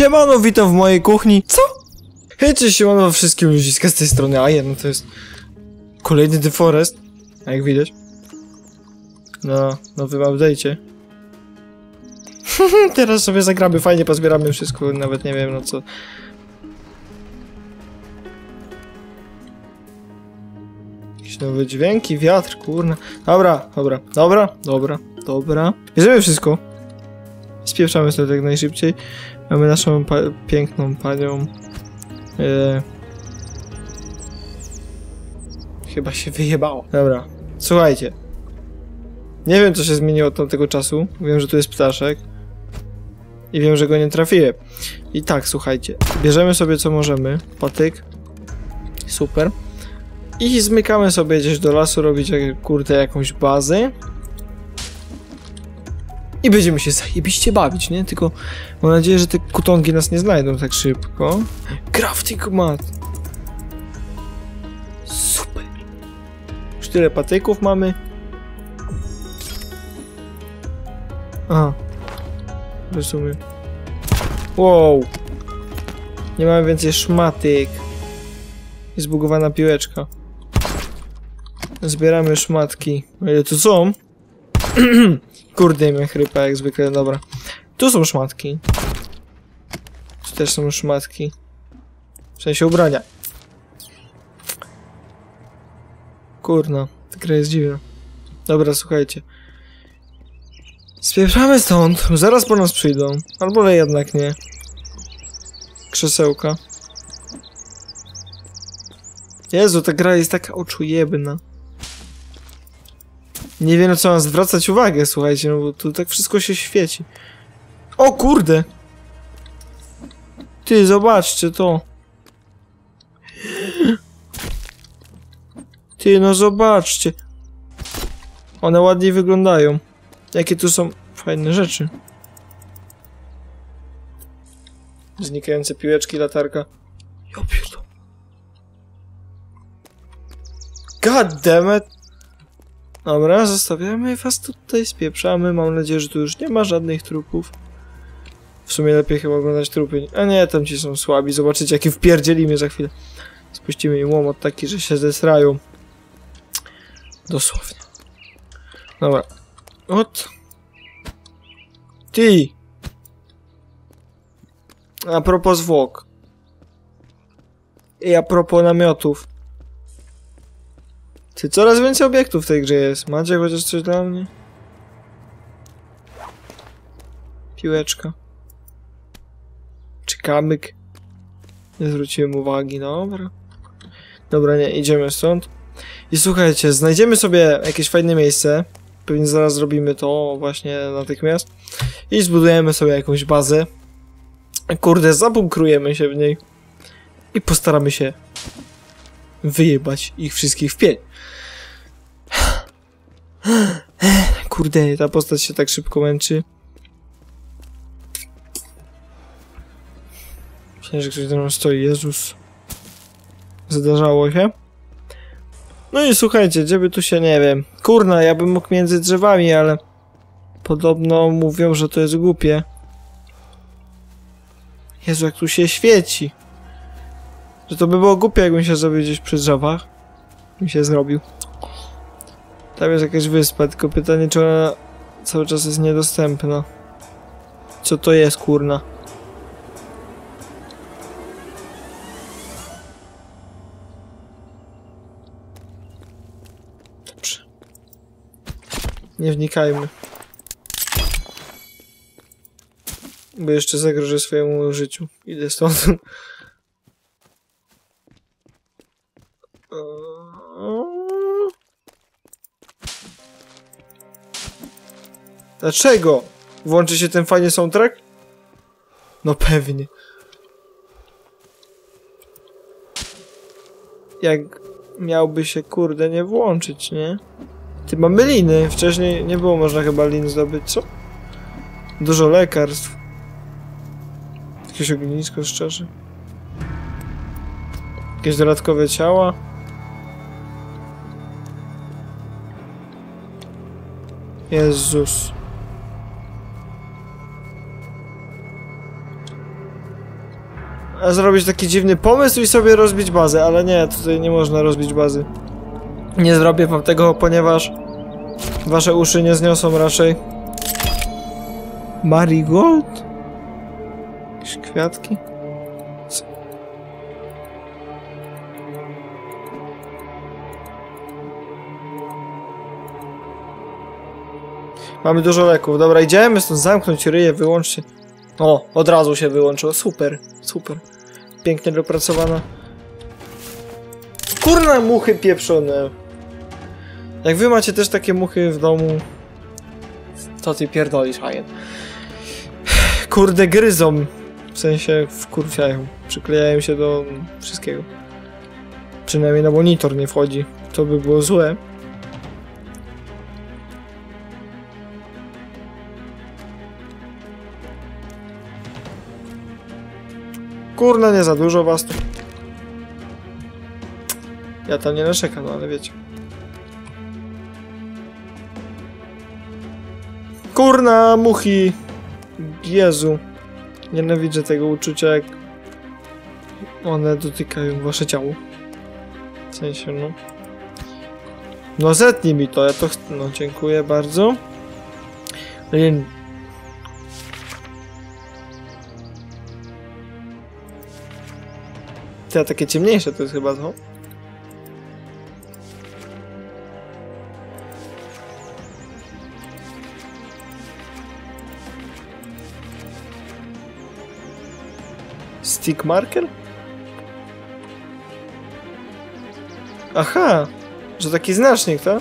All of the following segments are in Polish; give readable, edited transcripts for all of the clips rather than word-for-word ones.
Siemano, witam w mojej kuchni. Co? Hej, cześć, siemano wszystkim ludziska z tej strony. A jedno to jest kolejny The Forest, a jak widać na nowym update'cie. Teraz sobie zagramy, fajnie pozbieramy wszystko, nawet nie wiem, no co. Jakieś nowe dźwięki, wiatr, kurna. Dobra. Bierzemy wszystko. Spieprzamy sobie tak najszybciej. Mamy naszą piękną panią. Chyba się wyjebało. Dobra, słuchajcie. Nie wiem, co się zmieniło od tamtego czasu. Wiem, że tu jest ptaszek. I wiem, że go nie trafiłem. I tak, słuchajcie. Bierzemy sobie, co możemy. Patyk. Super. I zmykamy sobie gdzieś do lasu, robić, kurde, jakąś bazę. I będziemy się zajebiście bawić, nie? Tylko mam nadzieję, że te kutongi nas nie znajdą tak szybko. Crafting mat. Super. Już tyle patyków mamy. Aha. Rozumiem. Wow. Nie mamy więcej szmatyk. Jest zbugowana piłeczka. Zbieramy szmatki. Ile tu są? Kurde, mnie chrypa jak zwykle, dobra. Tu są szmatki. Tu też są szmatki. W sensie ubrania. Kurna, ta gra jest dziwna. Dobra, słuchajcie. Spieprzamy stąd, zaraz po nas przyjdą. Albo jednak nie. Krzesełka. Jezu, ta gra jest taka oczujebna. Nie wiem, na co mam zwracać uwagę, słuchajcie, no bo tu tak wszystko się świeci. O kurde! Ty, zobaczcie to. Ty, no zobaczcie. One ładniej wyglądają. Jakie tu są fajne rzeczy. Znikające piłeczki, latarka. Ja pierdolę. God damn it. Dobra, zostawiamy was tutaj, spieprzamy. Mam nadzieję, że tu już nie ma żadnych trupów. W sumie lepiej chyba oglądać trupy. A nie, tam ci są słabi. Zobaczycie, jakie wpierdzielimy za chwilę. Spuścimy im łomot taki, że się zesrają. Dosłownie. Dobra. Ot. Ty. A propos zwłok. I a propos namiotów. Ty, coraz więcej obiektów w tej grze jest. Macie chociaż coś dla mnie? Piłeczka. Czy kamyk? Nie zwróciłem uwagi, dobra. Dobra, nie, idziemy stąd. I słuchajcie, znajdziemy sobie jakieś fajne miejsce. Pewnie zaraz zrobimy to właśnie natychmiast. I zbudujemy sobie jakąś bazę. Kurde, zabunkrujemy się w niej. I postaramy się wyjebać ich wszystkich w pień. Kurde, ta postać się tak szybko męczy. Myślę, że ktoś za mną stoi. Jezus. Zdarzało się. No i słuchajcie, gdzieby tu się, nie wiem. Kurna, ja bym mógł między drzewami, ale podobno mówią, że to jest głupie. Jezu, jak tu się świeci. Że to by było głupie, jakbym się zrobił gdzieś przy drzewach. Mi się zrobił. Tam jest jakaś wyspa, tylko pytanie, czy ona cały czas jest niedostępna. Co to jest, kurna? Dobrze. Nie wnikajmy. Bo jeszcze zagrożę swojemu życiu. Idę stąd. Dlaczego? Włączy się ten fajny soundtrack? No pewnie. Jak miałby się, kurde, nie włączyć, nie? Ty, mamy liny. Wcześniej nie było można chyba lin zdobyć, co? Dużo lekarstw. Jakieś ognisko, szczerze. Jakieś dodatkowe ciała. Jezus. zrobić taki dziwny pomysł i sobie rozbić bazę, ale nie, tutaj nie można rozbić bazy. Nie zrobię wam tego, ponieważ wasze uszy nie zniosą raczej. Marigold? Jakieś kwiatki? Co? Mamy dużo leków. Dobra, idziemy stąd, zamknąć ryje, wyłączcie. O, od razu się wyłączyło. Super, super. Pięknie dopracowana. Kurna, muchy pieprzone. Jak wy macie też takie muchy w domu, to ty pierdolisz, Hajen. Kurde, gryzą. W sensie wkurwiają. Przyklejają się do wszystkiego. Przynajmniej na monitor nie wchodzi. To by było złe. Kurna, nie za dużo was tu. Ja tam nie narzekam, no ale wiecie. Kurna, muchi! Jezu. Nienawidzę tego uczucia, jak one dotykają wasze ciało. W sensie, no. No zetnij mi to, ja to chcę. No, dziękuję bardzo. Te takie ciemniejsze to jest chyba to. Stick marker? Aha! Że taki znacznik, tak?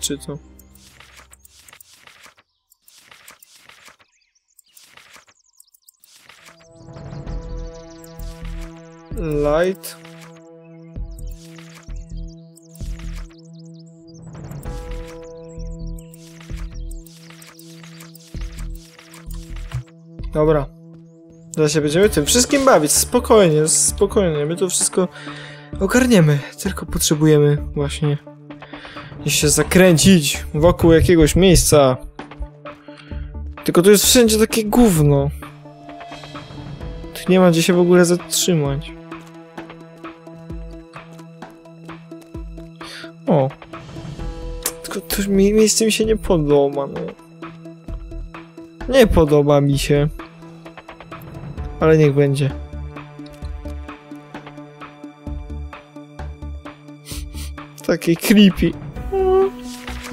Czy to? Light. Dobra. Zaraz się będziemy tym wszystkim bawić. Spokojnie, spokojnie. My to wszystko ogarniemy. Tylko potrzebujemy właśnie się zakręcić wokół jakiegoś miejsca. Tylko tu jest wszędzie takie gówno. Tu nie ma gdzie się w ogóle zatrzymać. O. Tylko to miejsce mi się nie podoba, no. Nie podoba mi się. Ale niech będzie. Takie creepy.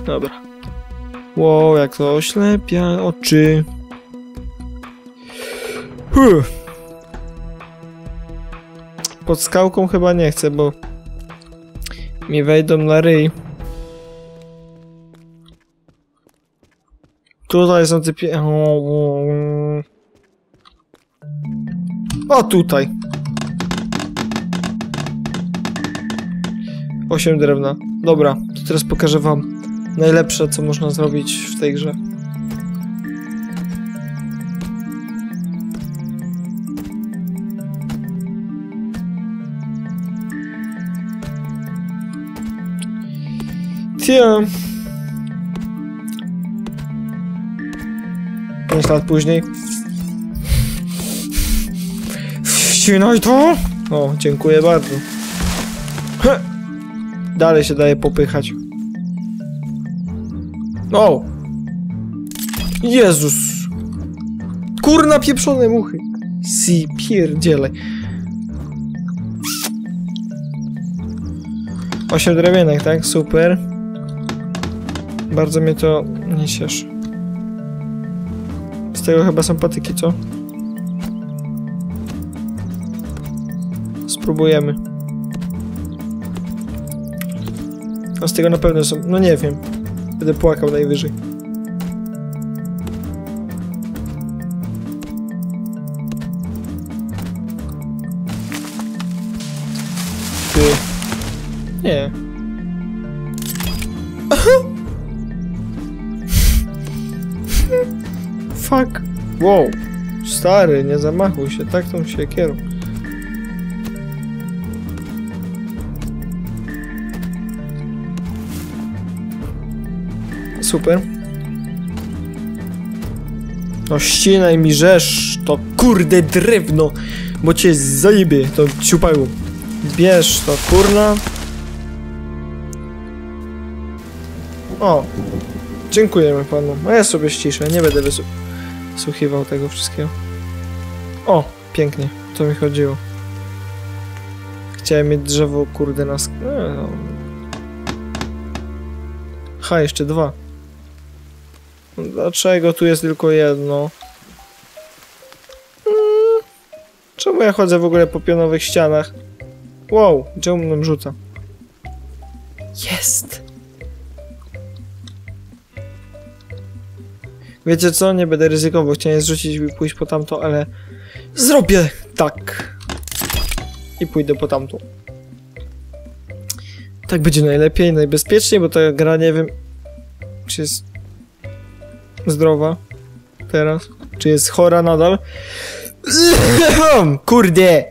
Dobra. Wow, jak to oślepia oczy. Pod skałką chyba nie chcę, bo mi wejdą na ryj. Tutaj są typie... O, tutaj. 8 drewna. Dobra, to teraz pokażę wam najlepsze, co można zrobić w tej grze. Tia. 5 lat później. Wcinaj to! O, dziękuję bardzo. Heh. Dalej się daje popychać. O! Jezus! Kurna, pieprzone muchy! Si, pierdzielej. 8 drewienek, tak? Super. Bardzo mnie to nie cieszy. Z tego chyba są patyki, co? Spróbujemy. A z tego na pewno są... No nie wiem. Będę płakał najwyżej. Ty. Nie. Aha. Fuck. Wow. Stary, nie zamachuj się. Tak tą siekierą. Super. No ścinaj mi rzesz, to kurde drewno. bo cię zajebie, to ciupaju. Bierz to, kurna. O, dziękujemy panu. A ja sobie ściszę, nie będę wysłuchiwał tego wszystkiego. O, pięknie, to mi chodziło. Chciałem mieć drzewo, kurde, na sk... No. Ha, jeszcze dwa. Dlaczego tu jest tylko jedno? Czemu ja chodzę w ogóle po pionowych ścianach? Wow, gdzie on nam rzuca? Jest! Wiecie co? Nie będę ryzykował. Chciałem zrzucić i pójść po tamto, ale... Zrobię tak! I pójdę po tamto. Tak będzie najlepiej, najbezpieczniej, bo ta gra, nie wiem... Czy jest... zdrowa? Teraz? Czy jest chora nadal? Kurde!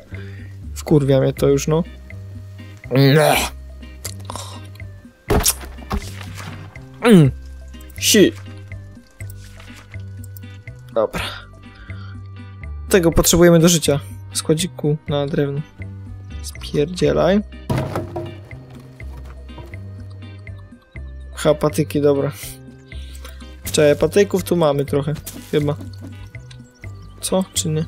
Wkurwia mnie to już, no. Si. Dobra. Tego potrzebujemy do życia. Składziku na drewno. Spierdzielaj. Ha, patyki, dobra. Czekaj, patyków tu mamy trochę. Chyba. Co? Czy nie?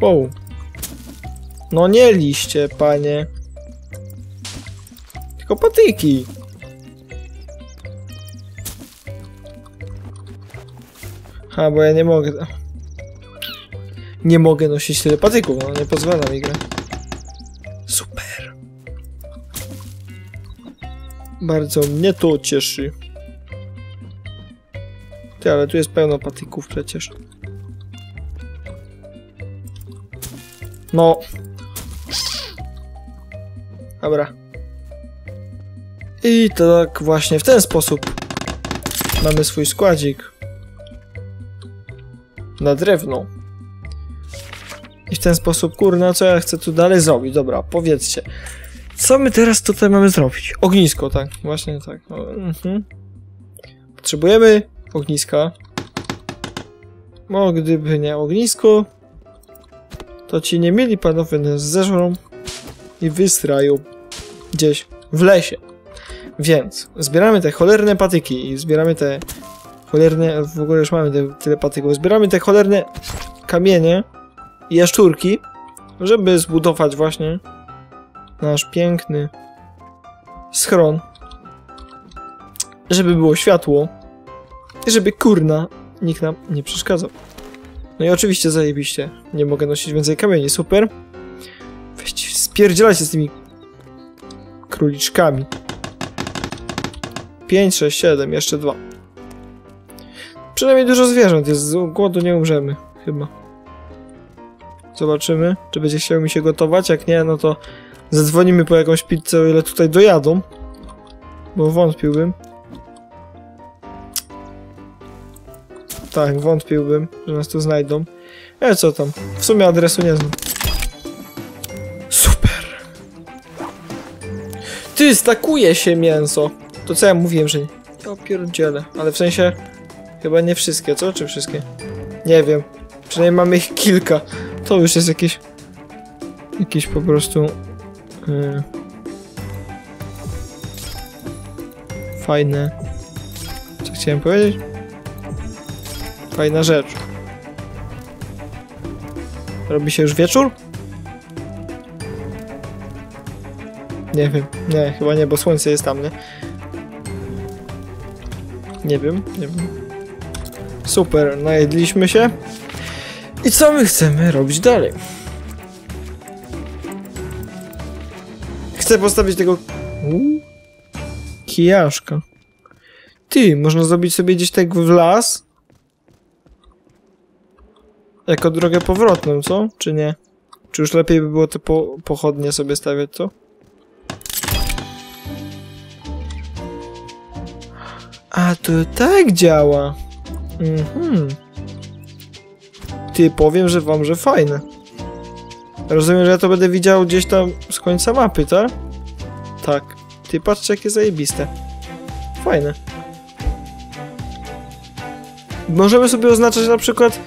Wow. No nie liście, panie. Tylko patyki. Ha, bo ja nie mogę. Nie mogę nosić tyle patyków, no nie pozwala mi grać. Super. Bardzo mnie to cieszy. Ty, ale tu jest pełno patyków przecież. No. Dobra. I tak właśnie w ten sposób mamy swój składzik na drewno. I w ten sposób, kurna, co ja chcę tu dalej zrobić? Dobra, powiedzcie. Co my teraz tutaj mamy zrobić? Ognisko, tak. Właśnie tak. Potrzebujemy ogniska. No, gdyby nie ognisko, to ci nie mieli panowie nas zeżrą i wystrają gdzieś w lesie. Więc zbieramy te cholerne patyki i zbieramy te cholerne... W ogóle już mamy tyle patyków. Zbieramy te cholerne kamienie i jaszczurki, żeby zbudować właśnie nasz piękny schron. Żeby było światło i żeby, kurna, nikt nam nie przeszkadzał. No i oczywiście zajebiście. Nie mogę nosić więcej kamieni, super. Weź, spierdzielaj się z tymi króliczkami. 5, 6, 7, jeszcze 2. Przynajmniej dużo zwierząt jest, z głodu nie umrzemy, chyba. Zobaczymy, czy będzie chciał mi się gotować, jak nie, no to zadzwonimy po jakąś pizzę, o ile tutaj dojadą. Bo wątpiłbym. Tak, wątpiłbym, że nas tu znajdą. Ale co tam? W sumie adresu nie znam. Super! Ty, stakuje się mięso! To co ja mówiłem, że nie? Ja pierdzielę. Ale w sensie... Chyba nie wszystkie, co? Czy wszystkie? Nie wiem. Przynajmniej mamy ich kilka. To już jest jakiś... Jakiś po prostu... Fajne... Co chciałem powiedzieć? Fajna rzecz. Robi się już wieczór? Nie wiem. Nie, chyba nie, bo słońce jest tam, nie? Nie wiem, nie wiem. Super, najedliśmy się. I co my chcemy robić dalej? Chcę postawić tego... Kijaszka. Ty, można zrobić sobie gdzieś tak w las? Jako drogę powrotną, co? Czy nie? Czy już lepiej by było te pochodnie sobie stawiać, co? A to tak działa. Ty, powiem, że wam, że fajne. Rozumiem, że ja to będę widział gdzieś tam z końca mapy, tak? Tak. Ty, patrzcie, jakie zajebiste. Fajne. Możemy sobie oznaczać na przykład...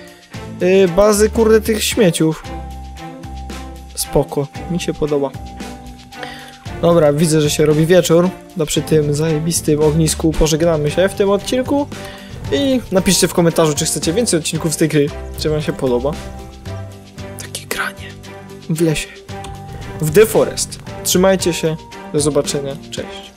bazy, kurde, tych śmieciów. Spoko, mi się podoba. Dobra, widzę, że się robi wieczór. No przy tym zajebistym ognisku pożegnamy się w tym odcinku. I napiszcie w komentarzu, czy chcecie więcej odcinków z tej gry. Czy wam się podoba. Takie granie. W lesie. W The Forest. Trzymajcie się. Do zobaczenia. Cześć.